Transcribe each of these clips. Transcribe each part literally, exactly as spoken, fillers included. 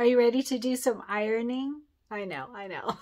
Are you ready to do some ironing? I know, I know.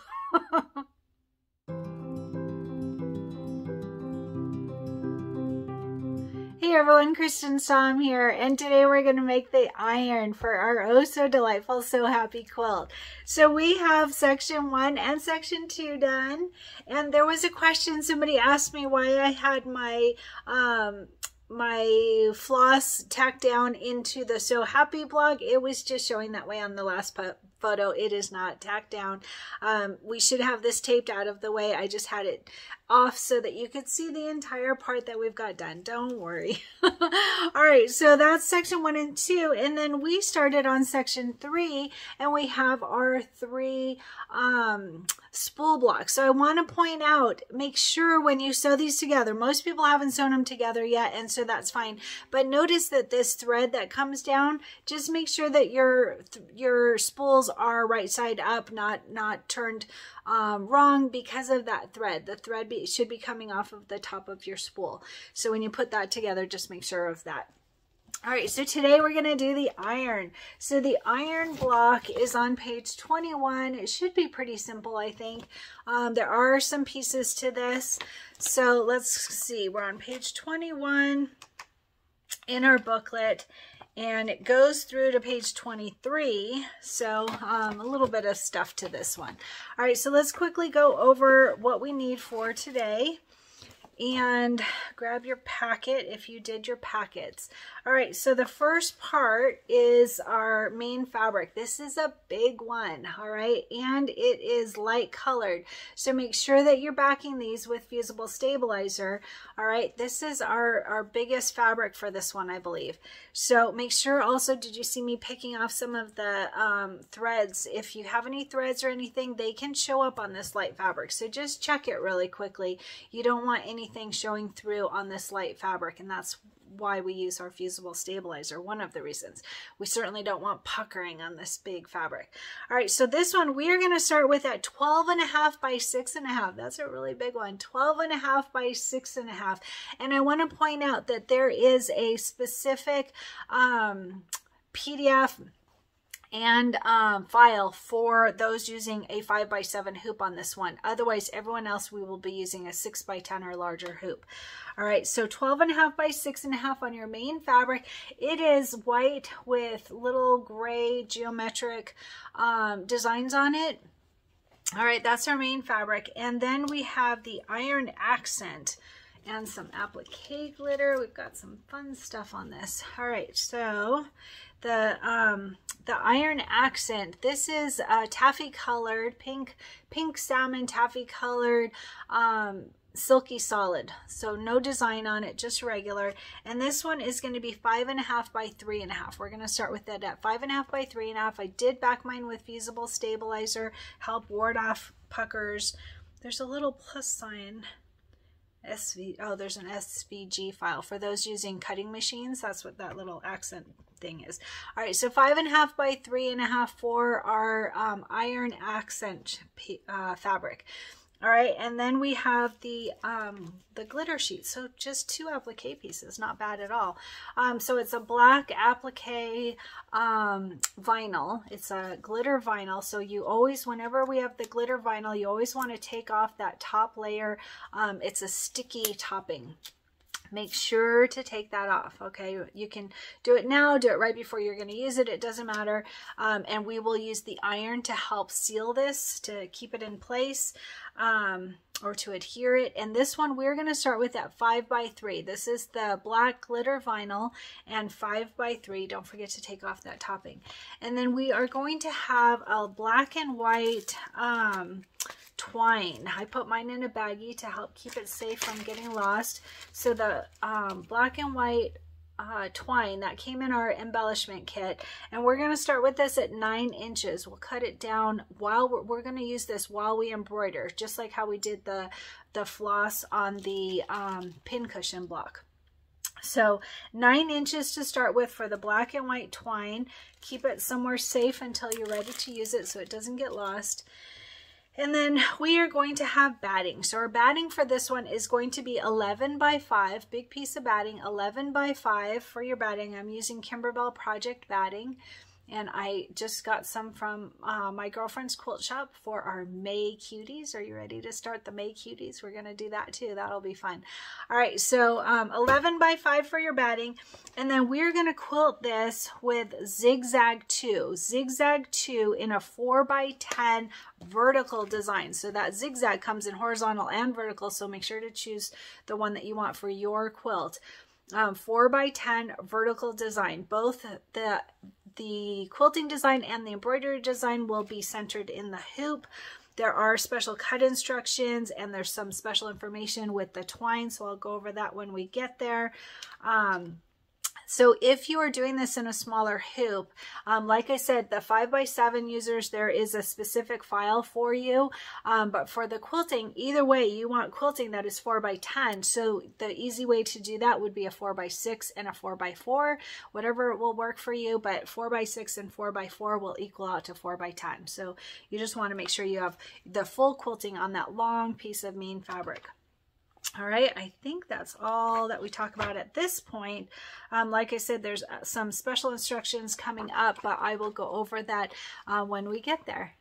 Hey everyone, Cristin Creates here, and today we're going to make the iron for our Oh So Delightful, So Happy quilt. So we have section one and section two done, and there was a question somebody asked me why I had my um, my floss tacked down into the So Happy blog. It was just showing that way on the last photo. It is not tacked down. Um, we should have this taped out of the way. I just had it off so that you could see the entire part that we've got done. Don't worry. All right, so that's section one and two, and then we started on section three, and we have our three um, spool blocks. So I want to point out, make sure when you sew these together, most people haven't sewn them together yet, and so that's fine, but notice that this thread that comes down, just make sure that your your spools are right side up, not not turned um, wrong, because of that thread. The thread be, should be coming off of the top of your spool. So when you put that together, just make sure of that. All right, so today we're going to do the iron. So the iron block is on page twenty-one. It should be pretty simple, I think. Um, there are some pieces to this. So let's see, we're on page twenty-one in our booklet, and it goes through to page twenty-three. So um, a little bit of stuff to this one. All right, so let's quickly go over what we need for today. And grab your packet if you did your packets. All right, so the first part is our main fabric. This is a big one, all right, and it is light colored. So make sure that you're backing these with fusible stabilizer. All right, this is our, our biggest fabric for this one, I believe. So make sure also, did you see me picking off some of the um, threads? If you have any threads or anything, they can show up on this light fabric. So just check it really quickly. You don't want any Anything showing through on this light fabric, and that's why we use our fusible stabilizer, one of the reasons. We certainly don't want puckering on this big fabric. All right, so this one we are going to start with at twelve and a half by six and a half. That's a really big one. Twelve and a half by six and a half, and I want to point out that there is a specific um P D F and um, file for those using a five by seven hoop on this one. Otherwise, everyone else, we will be using a six by ten or larger hoop. All right, so twelve and a half by six and a half on your main fabric. It is white with little gray geometric um, designs on it. All right, that's our main fabric. And then we have the iron accent and some applique glitter. We've got some fun stuff on this. All right, so the um, the iron accent, this is uh, taffy colored, pink, pink salmon taffy colored, um, silky solid. So no design on it, just regular. And this one is going to be five and a half by three and a half. We're going to start with that at five and a half by three and a half. I did back mine with fusible stabilizer, help ward off puckers. There's a little plus sign. S V, oh, there's an S V G file. For those using cutting machines, that's what that little accent thing is. All right, so five and a half by three and a half for our um, iron accent uh, fabric. All right, and then we have the um, the glitter sheet. So just two applique pieces, not bad at all. Um, so it's a black applique um, vinyl. It's a glitter vinyl. So you always, whenever we have the glitter vinyl, you always want to take off that top layer. Um, it's a sticky topping. Make sure to take that off, okay? You can do it now, do it right before you're going to use it. It doesn't matter. Um, and we will use the iron to help seal this, to keep it in place, um, or to adhere it. And this one, we're going to start with at five by three. This is the black glitter vinyl and five by three. Don't forget to take off that topping. And then we are going to have a black and white, um, twine. I put mine in a baggie to help keep it safe from getting lost. So the um, black and white uh, twine that came in our embellishment kit, and we're going to start with this at nine inches. We'll cut it down while we're, we're going to use this while we embroider, just like how we did the the floss on the um, pincushion block. So nine inches to start with for the black and white twine. Keep it somewhere safe until you're ready to use it, so it doesn't get lost. And then we are going to have batting. So our batting for this one is going to be eleven by five, big piece of batting, eleven by five for your batting. I'm using Kimberbell Project Batting. And I just got some from uh, My Girlfriend's Quilt Shoppe for our May Cuties. Are you ready to start the May Cuties? We're going to do that too. That'll be fun. All right, so um, eleven by five for your batting. And then we're going to quilt this with zigzag two. Zigzag two in a four by ten vertical design. So that zigzag comes in horizontal and vertical, so make sure to choose the one that you want for your quilt. Um, four by ten vertical design. Both the The quilting design and the embroidery design will be centered in the hoop. There are special cut instructions and there's some special information with the twine, so I'll go over that when we get there. Um, so if you are doing this in a smaller hoop, um, like I said, the five by seven users, there is a specific file for you. Um, but for the quilting, either way, you want quilting that is four by ten. So the easy way to do that would be a four by six and a four by four, whatever will work for you. But four by six and four by four will equal out to four by ten. So you just want to make sure you have the full quilting on that long piece of main fabric. All right, I think that's all that we talk about at this point. Um, like I said, there's some special instructions coming up, but I will go over that uh, when we get there.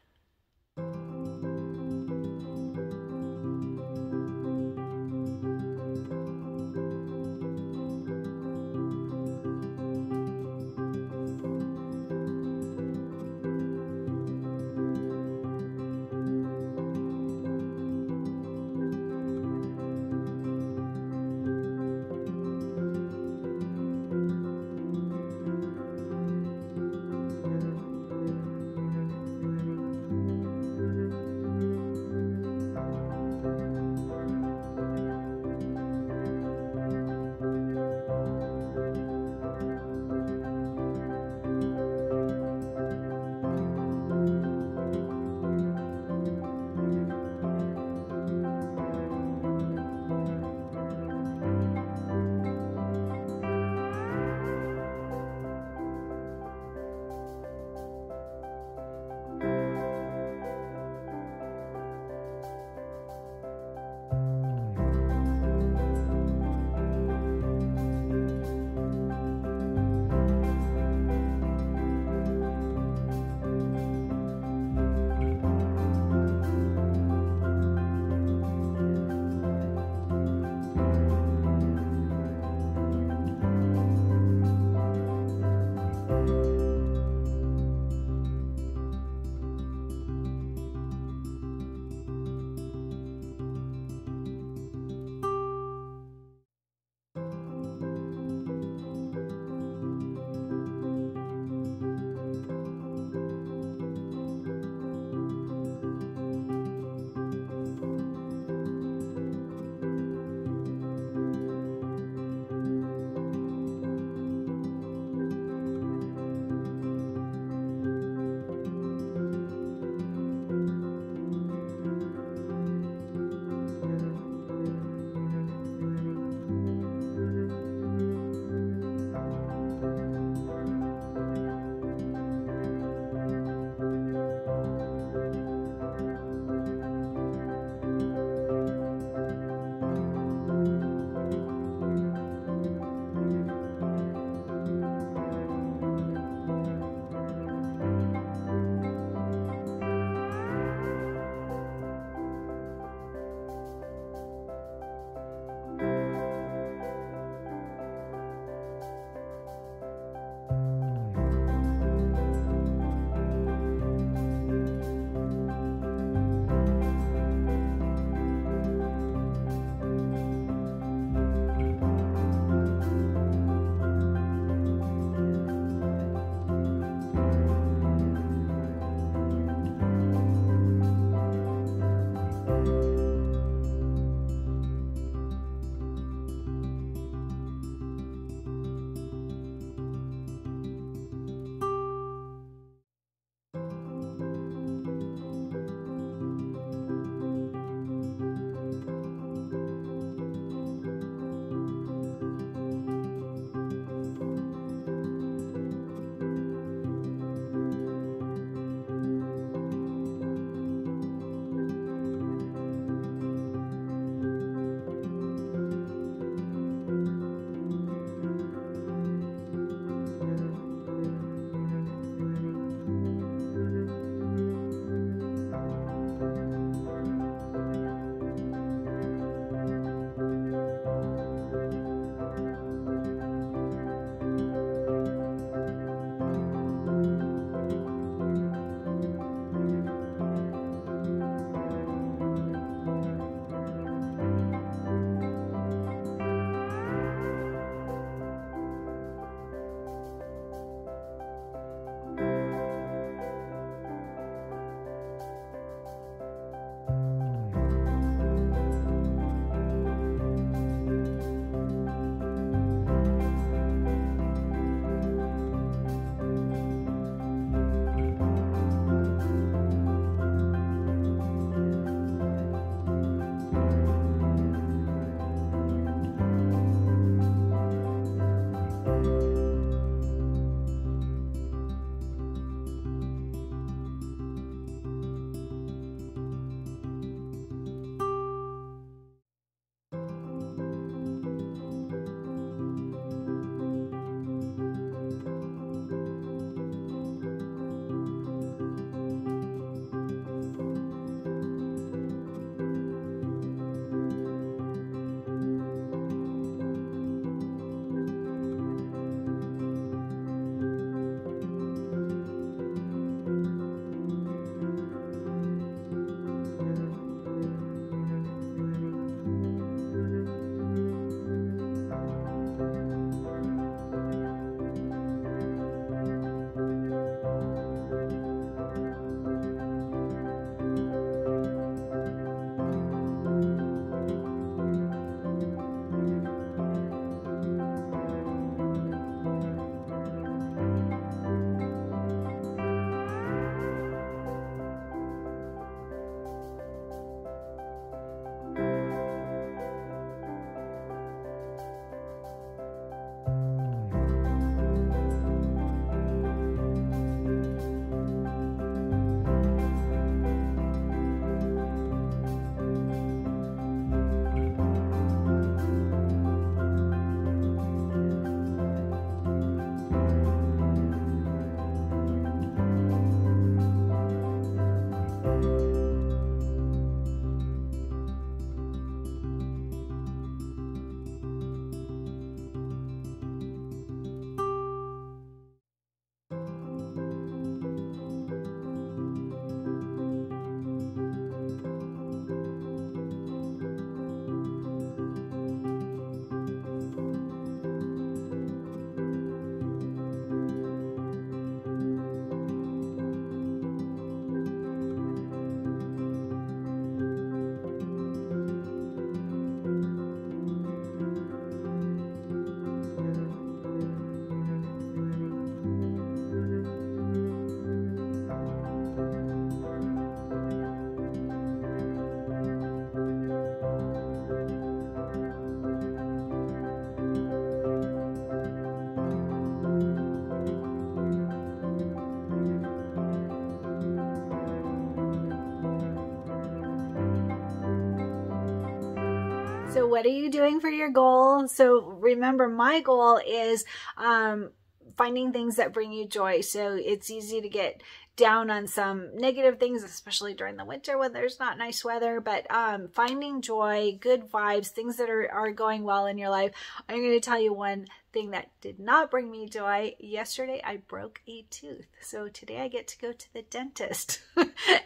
So what are you doing for your goal? So remember, my goal is um, finding things that bring you joy. So it's easy to get down on some negative things, especially during the winter when there's not nice weather, but um, finding joy, good vibes, things that are, are going well in your life. I'm going to tell you one thing that did not bring me joy. Yesterday, I broke a tooth. So today I get to go to the dentist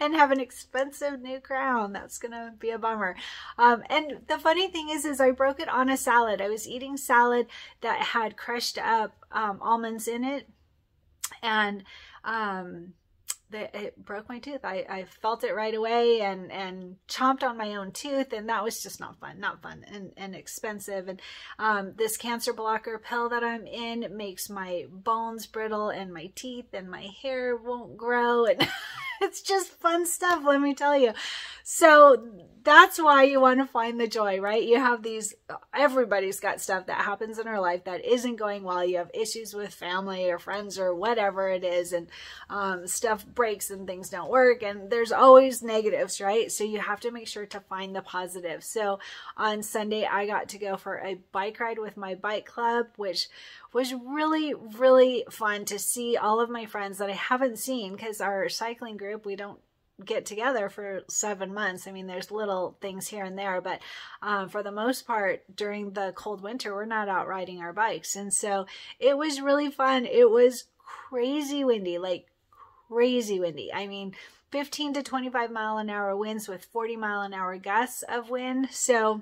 and have an expensive new crown. That's going to be a bummer. Um, and the funny thing is, is I broke it on a salad. I was eating salad that had crushed up um, almonds in it. And, um, that it broke my tooth. I, I felt it right away and, and chomped on my own tooth. And that was just not fun, not fun and, and expensive. And, um, this cancer blocker pill that I'm in makes my bones brittle and my teeth and my hair won't grow. And it's just fun stuff, let me tell you. So that's why you want to find the joy, right? You have these, everybody's got stuff that happens in our life that isn't going well. You have issues with family or friends or whatever it is. And, um, stuff breaks and things don't work, and there's always negatives, right? So you have to make sure to find the positive. So on Sunday, I got to go for a bike ride with my bike club, which was really, really fun to see all of my friends that I haven't seen, because our cycling group, we don't get together for seven months. I mean, there's little things here and there, but um, for the most part, during the cold winter, we're not out riding our bikes. And so it was really fun. It was crazy windy, like crazy windy. I mean, fifteen to twenty-five mile an hour winds with forty mile an hour gusts of wind. So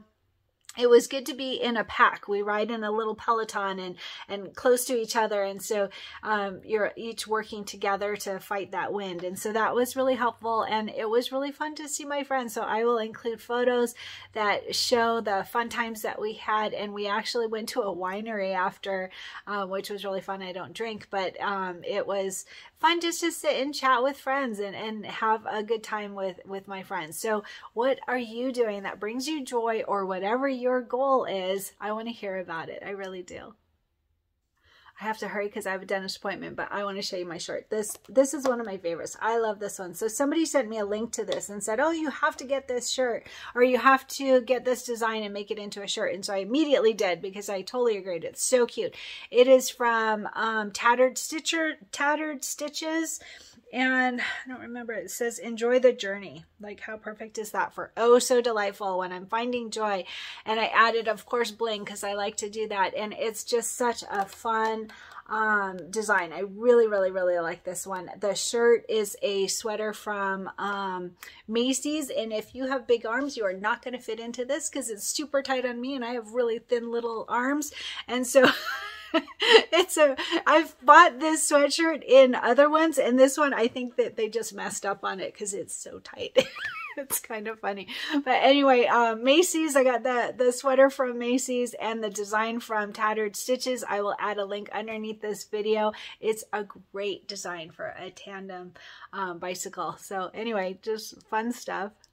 it was good to be in a pack. We ride in a little peloton and, and close to each other. And so um, you're each working together to fight that wind. And so that was really helpful. And it was really fun to see my friends. So I will include photos that show the fun times that we had. And we actually went to a winery after, uh, which was really fun. I don't drink, but um, it was fun just to sit and chat with friends and, and have a good time with, with my friends. So what are you doing that brings you joy, or whatever your goal is? I want to hear about it. I really do. I have to hurry because I have a dentist appointment, but I want to show you my shirt. This, this is one of my favorites. I love this one. So somebody sent me a link to this and said, oh, you have to get this shirt, or you have to get this design and make it into a shirt. And so I immediately did, because I totally agreed. It's so cute. It is from um, Tattered Stitcher, Tattered Stitches. And I don't remember, it says, enjoy the journey. Like, how perfect is that for Oh So Delightful, when I'm finding joy. And I added, of course, bling, because I like to do that. And it's just such a fun um, design. I really, really, really like this one. The shirt is a sweater from um, Macy's. And if you have big arms, you are not going to fit into this, because it's super tight on me and I have really thin little arms. And so... it's a, I've bought this sweatshirt in other ones, and this one, I think that they just messed up on it because it's so tight. It's kind of funny. But anyway, um, Macy's, I got the, the sweater from Macy's and the design from Tattered Stitches. I will add a link underneath this video. It's a great design for a tandem um, bicycle. So anyway, just fun stuff.